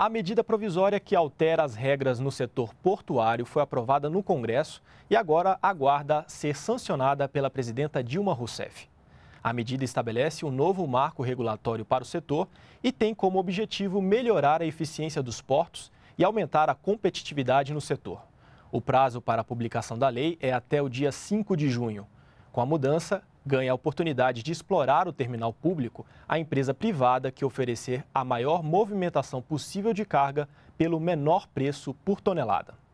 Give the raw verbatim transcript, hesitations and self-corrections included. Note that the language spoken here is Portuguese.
A medida provisória que altera as regras no setor portuário foi aprovada no Congresso e agora aguarda ser sancionada pela presidenta Dilma Rousseff. A medida estabelece um novo marco regulatório para o setor e tem como objetivo melhorar a eficiência dos portos e aumentar a competitividade no setor. O prazo para a publicação da lei é até o dia cinco de junho. Com a mudança, ganha a oportunidade de explorar o terminal público a empresa privada que oferecer a maior movimentação possível de carga pelo menor preço por tonelada.